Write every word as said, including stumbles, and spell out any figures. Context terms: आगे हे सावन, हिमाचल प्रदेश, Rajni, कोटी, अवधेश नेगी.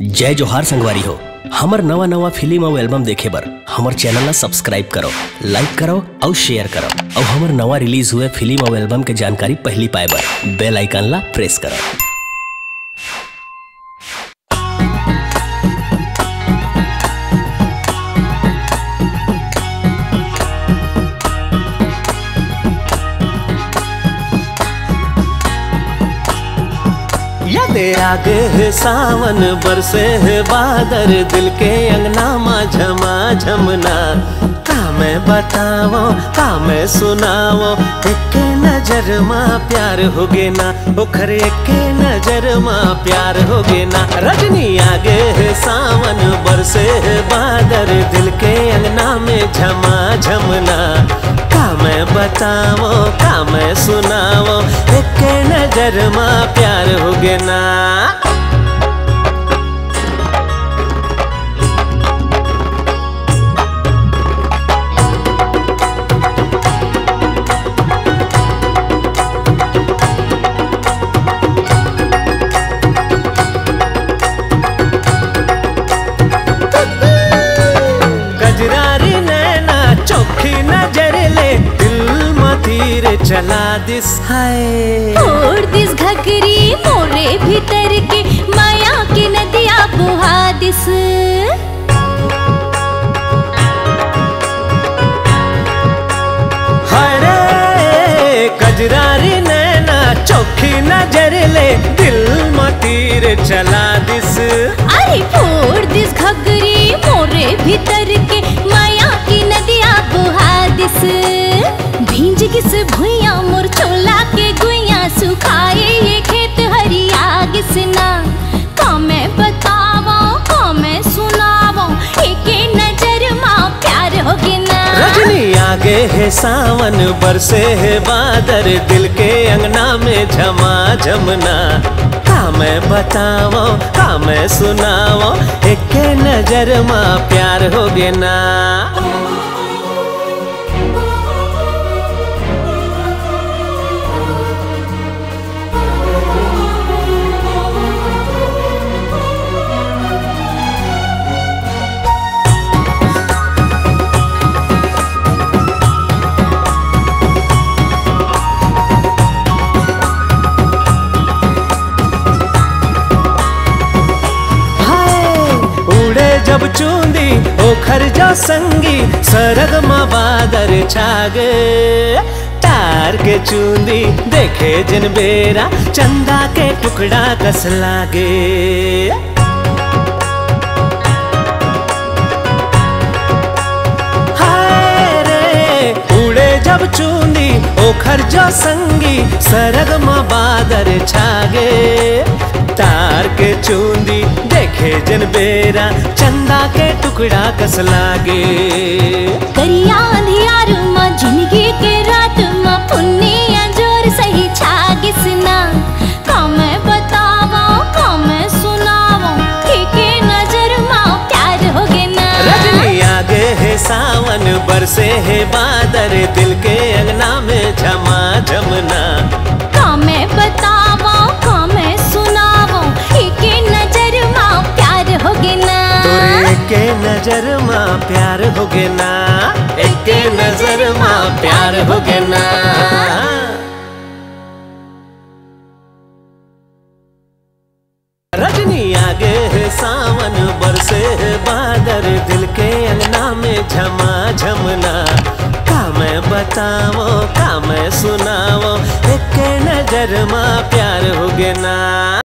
जय जोहार संगवारी हो। हमर नवा नवा फिल्म और एल्बम देखे बर हमर चैनल ला सब्सक्राइब करो, लाइक करो और शेयर करो और हमर नवा रिलीज हुए फिल्म और एल्बम के जानकारी पहली पाए बर बेल आइकन ला प्रेस करो। आगे है सावन बरसे है बादल, दिल के अंगना मा झमा झमना। का मैं बताओ का मैं सुनाओ, एक नजर मा प्यार होगे ना, ओखर एक नजर मा प्यार होगे ना। रजनी आगे है सावन बरसे है बादल, दिल के अंगना में झमा झमना। का मैं बताओ का मैं सुनाओ, एक नजर मा प्यार होगे ना। चला दिस हाय तोड़ दिस घगरी मोरे भीतर के, माया की नदिया बुहा दिस। हरे कजरारी नैना चौखी नजर ले, दिल मतीर चला दिस। अरे फोड़ दिस घगरी मोरे भीतर के, माया की नदिया बुहा दिस। भींज किस भुइया मोर चोला के गुइया, सुखाए ये खेत हरिया किसना। का मैं बतावो का मैं सुनावो, एक नजर माँ प्यार होगे ना। रजनी आगे है सावन बरसे है बादल, दिल के अंगना में झमा झमना। का मैं बतावो का मैं सुनावो, एक नजर माँ प्यार होगे ना। जब चूंदी ओखर जो संगी, सरग मा बादर छागे। तार के चूंदी देखे जिन बेरा, चंदा के टुकड़ा कस लागे। हाय रे उड़े जब चूंदी ओखर जो संगी, सरग मा बादर छागे। तार के चूंदी देखे जन बेरा, चंदा के टुकड़ा कस लागे। करिया अंधियार माँ जिंदगी के रात माँ, पुण्य जोर सही छागिस ना। का मैं बतावो का मैं सुनावो, ठीक नजर माँ प्यार होगे ना। रजनी आगे है सावन बरसे है बादल, दिल के अंगना में झमा झमना। का मैं बतावो का मैं एके नजर माँ प्यार होगे ना, एके नजर माँ प्यार होगे ना। रजनी आगे है सावन बरसे है बादल, दिल के अंगना में झमा झमना। का मैं बतावो का मैं सुनावो, एक नजर माँ प्यार होगे ना।